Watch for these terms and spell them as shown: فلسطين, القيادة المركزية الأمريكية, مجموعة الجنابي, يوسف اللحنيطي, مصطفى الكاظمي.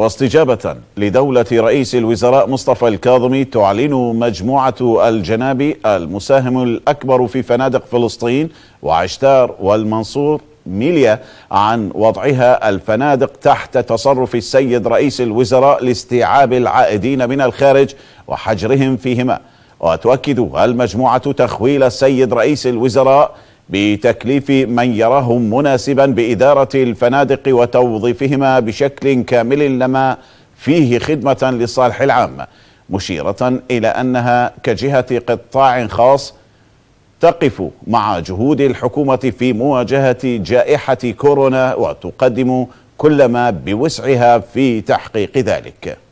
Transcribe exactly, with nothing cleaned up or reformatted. واستجابة لدولة رئيس الوزراء مصطفى الكاظمي، تعلن مجموعة الجنابي المساهم الأكبر في فنادق فلسطين وعشتار والمنصور ميليا عن وضعها الفنادق تحت تصرف السيد رئيس الوزراء لاستيعاب العائدين من الخارج وحجرهم فيهما. وتؤكد المجموعة تخويل السيد رئيس الوزراء بتكليف من يراهم مناسبا بإدارة الفنادق وتوظيفهما بشكل كامل لما فيه خدمة للصالح العام، مشيرة إلى أنها كجهة قطاع خاص تقف مع جهود الحكومة في مواجهة جائحة كورونا وتقدم كل ما بوسعها في تحقيق ذلك.